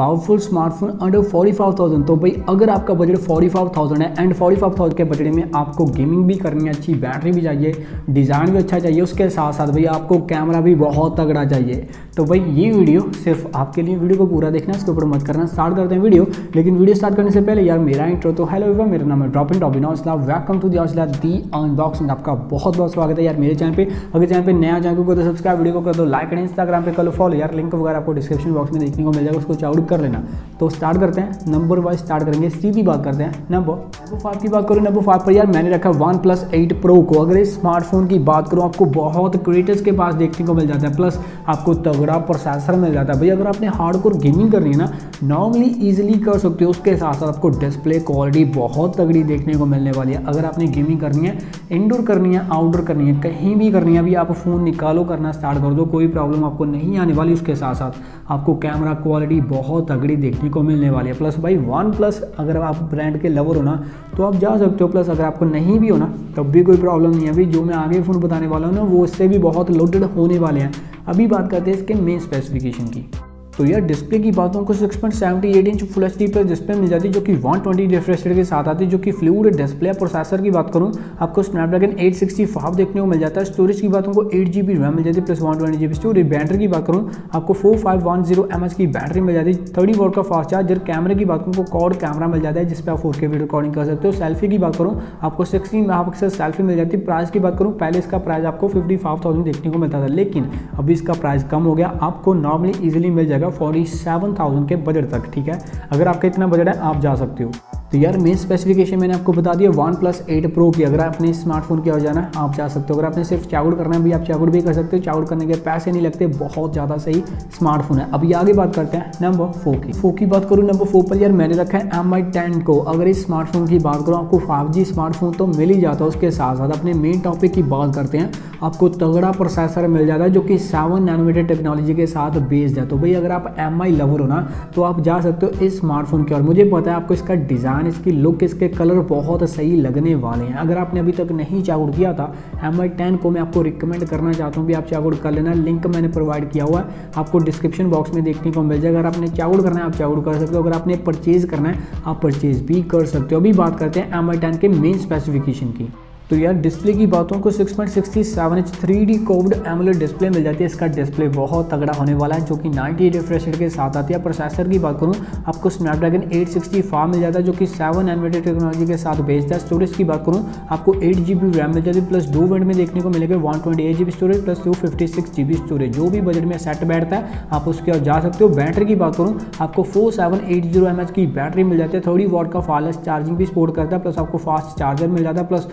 Powerful smartphone under 45,000। तो भाई अगर आपका बजट 45,000 है एंड 45,000 के बजट में आपको गेमिंग भी करनी है, अच्छी बैटरी भी चाहिए, डिज़ाइन भी अच्छा चाहिए, उसके साथ साथ भाई आपको कैमरा भी बहुत तगड़ा चाहिए, तो भाई ये वीडियो सिर्फ आपके लिए। वीडियो को पूरा देखना, इसके ऊपर मत करना। स्टार्ट करते हैं वीडियो, लेकिन वीडियो स्टार्ट करने से पहले यार मेरा इंट्रो। तो हेलो एवरीवन, मेरा नाम है Robin Azla, welcome to the Azla the unboxing. आपका बहुत बहुत स्वागत है यार मेरे चैनल पे। अगर चैनल पे नया चैनल को तो सब्सक्राइब, वीडियो को कर दो लाइक, एंड इंस्टाग्राम पे कर लो फॉलो यार। लिंक वगैरह आपको डिस्क्रिप्शन बॉक्स में देखने को मिल जाएगा, उसको चेकआउट कर लेना। तो स्टार्ट करते हैं, नंबर वाइज स्टार्ट करेंगे। सीधी बात करते हैं नंबर 5 की बात करूँ। नंबर 5 पर यार मैंने रखा OnePlus 8 Pro को। अगर इस स्मार्टफोन की बात करूँ, आपको बहुत क्रिएटर्स के पास देखने को मिल जाता है, प्लस आपको तगड़ा प्रोसेसर मिल जाता है। भाई अगर आपने हार्डकोर गेमिंग करनी है ना, नॉर्मली ईजिली कर सकते हो। उसके साथ साथ आपको डिस्प्ले क्वालिटी बहुत तगड़ी देखने को मिलने वाली है। अगर आपने गेमिंग करनी है, इंडोर करनी है, आउटडोर करनी है, कहीं भी करनी है, अभी आप फ़ोन निकालो, करना स्टार्ट कर दो, कोई प्रॉब्लम आपको नहीं आने वाली। उसके साथ साथ आपको कैमरा क्वालिटी बहुत तगड़ी देखने को मिलने वाली है। प्लस भाई OnePlus अगर आप ब्रांड के लवर हो ना तो आप जा सकते हो। प्लस अगर आपको नहीं भी हो ना तब भी कोई प्रॉब्लम नहीं है। अभी जो मैं आगे फ़ोन बताने वाला हूँ ना वो इससे भी बहुत लोडेड होने वाले हैं। अभी बात करते हैं इसके मेन स्पेसिफिकेशन की। तो यार डिस्प्ले की बात हूँ, 6.78 इंच फुल एचडी पर डिस्प्ले मिल जाती है, जो कि 120 रिफ्रेश रेट के साथ आती है, जो कि फ्लूइड डिस्प्ले। प्रोसेसर की बात करूँ, आपको स्नैपड्रैगन 865 देखने को मिल जाता है। स्टोरेज की बात हमको 8 GB रैम मिल जाती है प्लस 128 GB स्टोरेज। बैटरी की बात करूँ, आपको 4510 mAh की बैटरी मिल जाती है, 30 वाट का फास्ट चार्जर। कैमरे की बात करूँ, कॉड कैमरा मिल जाता है जिस पर आप 4K वीडियो रिकॉर्डिंग कर सकते हो। सेल्फी की बात करूँ, आपको 16 MP सेल्फी मिल जाती है। प्राइस की बात करूँ, पहले इसका प्राइस आपको 55,000 देखने को मिलता था, लेकिन अभी इसका प्राइस कम हो गया, आपको नॉर्मली ईजिली मिल जाएगा 47,000 के बजट तक। ठीक है, अगर आपका इतना बजट है आप जा सकते हो। तो यार मेन स्पेसिफिकेशन मैंने आपको बता दिया OnePlus 8 Pro की। अगर आपने स्मार्टफोन की ओर जाना है आप जा सकते हो। अगर आपने सिर्फ चेकआउट करना है भी आप चेकआउट भी कर सकते हो, चेकआउट करने के पैसे नहीं लगते, बहुत ज़्यादा सही स्मार्टफोन है। अभी आगे बात करते हैं नंबर 4 की बात करूँ। नंबर 4 पर यार मैंने रखा है Mi 10 को। अगर इस स्मार्टफोन की बात करूँ, आपको 5G स्मार्टफोन तो मिल ही जाता है। उसके साथ साथ अपने मेन टॉपिक की बात करते हैं, आपको तगड़ा प्रोसेसर मिल जाता है जो कि 7 nm टेक्नोलॉजी के साथ बेस्ड है। तो भाई अगर आप Mi लवर हो ना तो आप जा सकते हो इस स्मार्टफोन की ओर। मुझे पता है आपको इसका डिज़ाइन, इसकी लुक, इसके कलर बहुत सही लगने वाले हैं। अगर आपने अभी तक नहीं चेकआउट किया था Mi 10 को, मैं आपको रिकमेंड करना चाहता हूं कि आप चेकआउट कर लेना। लिंक मैंने प्रोवाइड किया हुआ है, आपको डिस्क्रिप्शन बॉक्स में देखने को मिल जाएगा। अगर आपने चेकआउट करना है आप चेकआउट कर सकते हो, अगर आपने परचेज करना है आप परचेज भी कर सकते हो। अभी बात करते हैं Mi 10 के मेन स्पेसिफिकेशन की। तो यार डिस्प्ले की बातों को 6.67 inch 3D curved AMOLED display मिल जाती है। इसका डिस्प्ले बहुत तगड़ा होने वाला है जो कि 90 रिफ्रेश रेट के साथ आती है। प्रोसेसर की बात करूँ, आपको स्नैपड्रैगन 865 मिल जाता है जो कि 7 nm टेक्नोलॉजी के साथ बेस्ड है। स्टोरेज की बात करूँ, आपको 8 GB रैम मिल जाती है प्लस 2 वेरिएंट में देखने को मिलेगा, 128 GB storage plus 256 GB storage. जो भी बजट में सेट बैठता है आप उसके ओर जा सकते हो। बैटरी की बात करूँ, आपको 4780 mAh की बैटरी मिल जाती है, 30 वाट का फास्ट चार्जिंग भी सपोर्ट करता है, प्लस आपको फास्ट चार्जर मिल जाता है, प्लस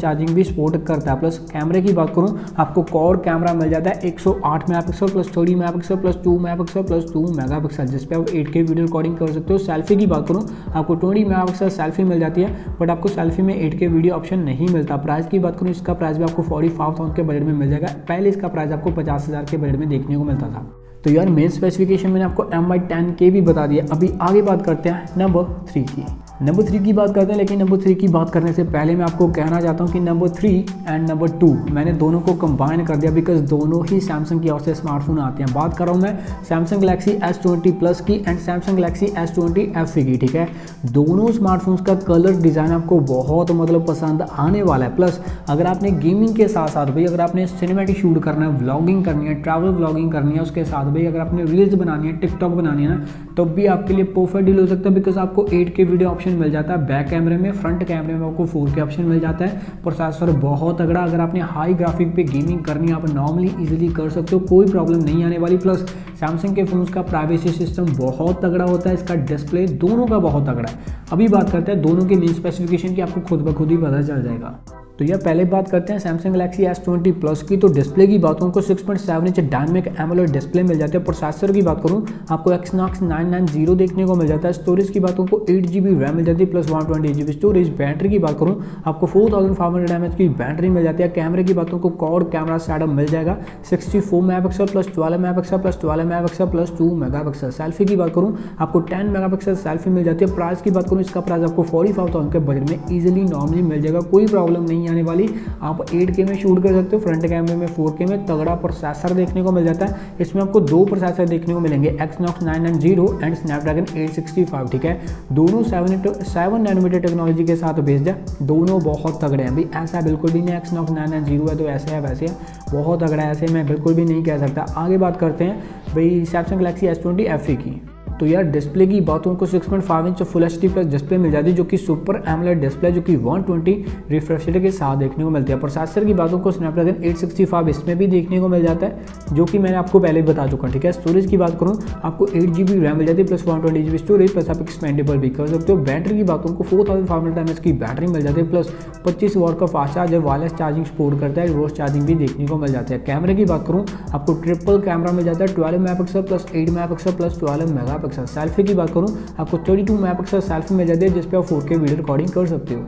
चार्जिंग भी सपोर्ट करता है। प्लस कैमरे की बात करूं, आपको कोर कैमरा मिल जाता है 108 MP plus 30 MP plus 2 MP plus 2 MP, जिस पे आप 8K वीडियो रिकॉर्डिंग कर सकते हो। सेल्फी की बात करूं, आपको 20 MP सेल्फी मिल जाती है, बट आपको सेल्फी में 8K वीडियो ऑप्शन नहीं मिलता। प्राइस की बात करूं, इसका प्राइस भी आपको 45,000 के बजट में मिल जाएगा। पहले इसका प्राइस आपको 50,000 के बजट में देखने को मिलता था। तो यार मेन स्पेसिफिकेशन मैंने आपको Mi 10 के भी बता दिया। अभी आगे बात करते हैं नंबर 3 की। नंबर 3 की बात करते हैं, लेकिन नंबर 3 की बात करने से पहले मैं आपको कहना चाहता हूं कि नंबर 3 एंड नंबर 2 मैंने दोनों को कंबाइन कर दिया, बिकॉज दोनों ही सैमसंग की ओर से स्मार्टफोन आते हैं। बात कर रहा हूं मैं सैमसंग गलेक्सी S20 Plus की and Samsung Galaxy S20 FE की। ठीक है, दोनों स्मार्टफोन का कलर डिज़ाइन आपको बहुत पसंद आने वाला है। प्लस अगर आपने गेमिंग के साथ साथ भाई अगर आपने सिनेमेटिक शूट करना है, व्लॉगिंग करनी है, ट्रैवल व्लॉगिंग करनी है, उसके साथ भाई अगर आपने रील्स बनानी है, टिकटॉक बनानी है ना, तब भी आपके लिए परफेक्ट डील हो सकता है, बिकॉज आपको 8K वीडियो ऑप्शन मिल जाता है। बैक कैमरे में, फ्रंट कैमरे में आपको 4K ऑप्शन मिल जाता है। प्रोसेसर बहुत तगड़ा, अगर आपने हाई ग्राफिक पे गेमिंग करनी है आप नॉर्मली इजीली कर सकते हो, कोई प्रॉब्लम नहीं आने वाली। प्लस सैमसंग के फोन का प्राइवेसी सिस्टम बहुत तगड़ा होता है, इसका डिस्प्ले दोनों का बहुत तगड़ा है। अभी बात करते हैं दोनों के मेन स्पेसिफिकेशन की, आपको खुद ब खुद ही पता चल जाएगा। तो यह पहले बात करते हैं सैमसंग गलेक्सी S20 Plus की। तो डिस्प्ले की बात करूँ, 6.7 इंच डायनेमिक एमोलेड डिस्प्ले मिल जाती है। प्रोसेसर की बात करूँ, आपको Exynos 990 देखने को मिल जाता है। स्टोरेज की बात करूँ, आपको 8 GB रैम मिल जाती है प्लस 128 GB स्टोरेज। बैटरी की बात करूँ, आपको 4500 mAh की बैटरी मिल जाती है। कैमरे की बात करूँ, कोर कैमरा सेटअप मिल जाएगा, 64 MP plus 12 MP plus 12 MP plus 2 MP। Selfie की बात करूँ, आपको 10 MP सेल्फी मिल जाती है। प्राइस की बात करूँ, इसका प्राइस आपको 45,000 के बजट में ईजिली नॉर्मली मिल जाएगा, कोई प्रॉब्लम नहीं है आने वाली। आप 8K में शूट कर सकते हो, फ्रंट कैमरे में 4K में तगड़ा प्रोसेसर देखने को मिल जाता है। इसमें आपको दो प्रोसेसर देखने को मिलेंगे, Exynos 990 एंड Snapdragon 865, ठीक है। दोनों 7 नैनोमीटर टेक्नोलॉजी के साथ बेस्ड है, दोनों बहुत तगड़े हैं। भाई ऐसा बिल्कुल भी नहीं Exynos 990 है तो ऐसे है वैसे है, बहुत तगड़ा है, ऐसे मैं बिल्कुल भी नहीं कह सकता। आगे बात करते हैं भाई Samsung Galaxy S20 FE की। तो यार डिस्प्ले की बात उनको 6.5 inch full HD plus display मिल जाती है, जो कि सुपर एमोलेड डिस्प्ले जो कि 120 रिफ्रेश रेट के साथ देखने को मिलती है। प्रोसेसर की बात उनको स्नैपड्रैगन 865 इसमें भी देखने को मिल जाता है, जो कि मैंने आपको पहले बता चुका हूँ, ठीक है। स्टोरेज की बात करूँ आपको 8GB रैम मिल जाती है प्लस 128GB स्टोरेज, प्लस आप एक्सपेंडेबल भी कर सकते हो। बैटरी की बात उनको 4500 mAh की बैटरी मिल जाती है, प्लस 25W का fast charge wireless charging support करता है, रोज चार्जिंग भी देखने को मिल जाता है। कैमरे की बात करूँ आपको ट्रिपल कैमरा मिल जाता है, 12MP plus 8MP plus 12MP। Selfie की बात करूं आपको 32MP सेल्फी मिल जाती है, जिस पे आप 4K वीडियो रिकॉर्डिंग कर सकते हो।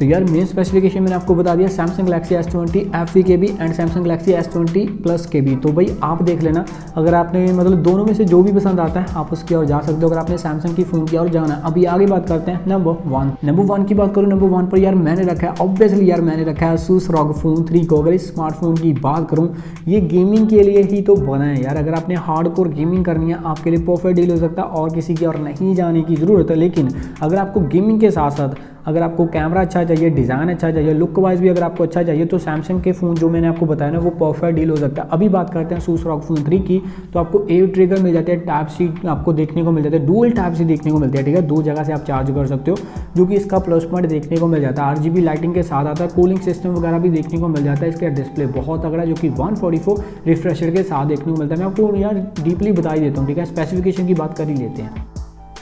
तो यार मेन स्पेसिफिकेशन मैंने आपको बता दिया Samsung Galaxy S20 FE के भी and Samsung Galaxy S20 Plus के भी। तो भाई आप देख लेना, अगर आपने मतलब दोनों में से जो भी पसंद आता है आप उसकी और जा सकते हो, अगर आपने Samsung की फ़ोन की और जाना। अभी आगे बात करते हैं नंबर वन की बात करूँ। नंबर 1 पर यार मैंने रखा है, ऑब्वियसली यार मैंने रखा है Asus ROG Phone 3 को। अगर इस स्मार्टफोन की बात करूँ, ये गेमिंग के लिए ही तो बना है यार। अगर आपने हार्डकोर गेमिंग करनी है आपके लिए परफेक्ट डील हो सकता है, और किसी की और नहीं जाने की ज़रूरत है। लेकिन अगर आपको गेमिंग के साथ साथ अगर आपको कैमरा अच्छा चाहिए, डिज़ाइन अच्छा चाहिए, लुक वाइज भी अगर आपको अच्छा चाहिए, तो सैमसंग के फ़ोन जो मैंने आपको बताया ना वो परफेक्ट डील हो सकता है। अभी बात करते हैं Asus ROG Phone 3 की। तो आपको ए ट्रिगर मिल जाता है, टाइप सी आपको देखने को मिल जाता है, डुअल टाइप सी देखने को मिलती है, ठीक है। दो जगह से आप चार्ज कर सकते हो, जो कि इसका प्लस पॉइंट देखने को मिल जाता है। RGB लाइटिंग के साथ आता है, कूलिंग सिस्टम वगैरह भी देखने को मिल जाता है। इसका डिस्प्ले बहुत तगड़ा जो कि 144 रिफ्रेश रेट के साथ देखने को मिलता है। मैं आपको यार डीपली बता ही देता हूँ, ठीक है। स्पेसिफिकेशन की बात कर ही लेते हैं।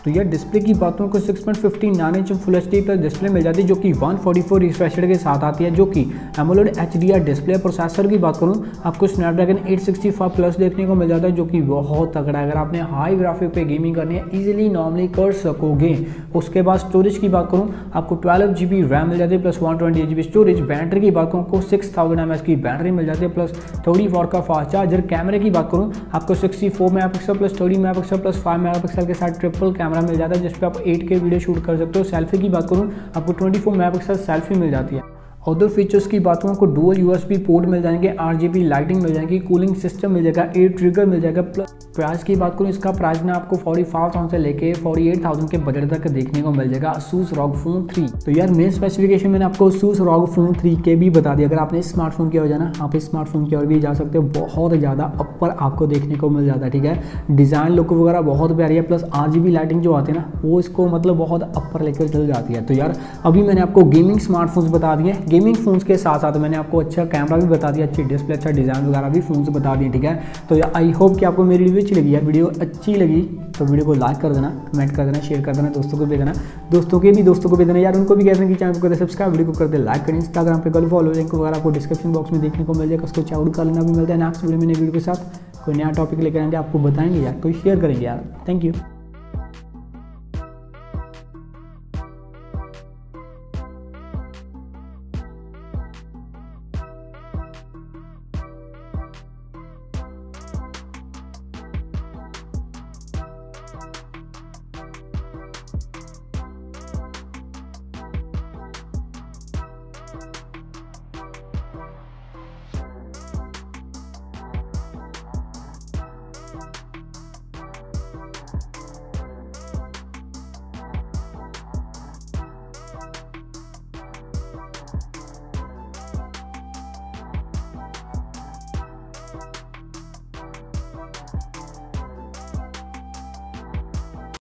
तो यार डिस्प्ले की बातों को 6.59 इंच फुल एचडी पर डिस्प्ले मिल जाती है, जो कि 144 रिफ्रेश रेट के साथ आती है, जो कि एमोलेड HDR डिस्प्ले। प्रोसेसर की बात करूं आपको स्नैपड्रैगन 865 प्लस देखने को मिल जाता है, जो कि बहुत तगड़ा है। अगर आपने हाई ग्राफिक पे गेमिंग करनी है ईजिली नॉर्मली कर सकोगे। उसके बाद स्टोरेज की बात करूँ आपको 12GB रैम मिल जाती है प्लस 128GB स्टोरेज। बैटरी की बात करूँ आपको 6000mAh की बैटरी मिल जाती है प्लस 30W का फास्ट चार्जर। कैमरे की बात करूँ आपको 64MP plus 30MP plus 5MP के साथ ट्रिपल कैमरा मिल जाता है, जिस पे आप 8K वीडियो शूट कर सकते हो। सेल्फी की बात करूँ आपको 24MP सेल्फी मिल जाती है। अदर फीचर्स की बात करूँ आपको डुअल USB पोर्ट मिल जाएंगे, RGB लाइटिंग मिल जाएगी, कूलिंग सिस्टम मिल जाएगा, एयर ट्रिगर मिल जाएगा। प्लस प्राइस की बात करूँ, इसका प्राइस ना आपको 45,000 से लेके 48,000 के बजट तक देखने को मिल जाएगा Asus ROG Phone 3। तो यार मेन स्पेसिफिकेशन मैंने आपको Asus ROG Phone 3 के भी बता दिया। अगर आपने इस स्मार्टफोन की ओर जाना आप इस स्मार्टफोन की ओर भी जा सकते हो, बहुत ज़्यादा अपर आपको देखने को मिल जाता है, ठीक है। डिज़ाइन लुक वगैरह बहुत प्यारी है, प्लस RGB लाइटिंग जो आती है ना वो इसको मतलब बहुत अपर लेकर चल जाती है। तो यार अभी मैंने आपको गेमिंग स्मार्टफोन्स बता दिए, गेमिंग फोन्स के साथ साथ मैंने आपको अच्छा कैमरा भी बता दिया, अच्छी डिस्प्ले, अच्छा डिज़ाइन वगैरह भी फोन से बता दिए, ठीक है। तो आई होप कि आपको मेरी रिव्यू अच्छी लगी है। वीडियो अच्छी लगी तो वीडियो को लाइक कर देना, कमेंट कर देना, शेयर कर देना, दोस्तों को भी देना, दोस्तों को भी देना यार, उनको भी कह देना कि चैनल को सब्सक्राइब, वीडियो को कर दे लाइक करें, इंस्टाग्राम पर कल फॉलो, लिंक वगैरह आपको डिस्क्रिप्शन बॉक्स में देखने को मिल जाएगा, उसको चेकआउट कर लेना। भी मिलता है नेक्स्ट वीडियो में नई वीडियो के साथ, कोई नया टॉपिक लेकर आएंगे, आपको बताएंगे यार, कोई शेयर करेंगे यार। Thank you.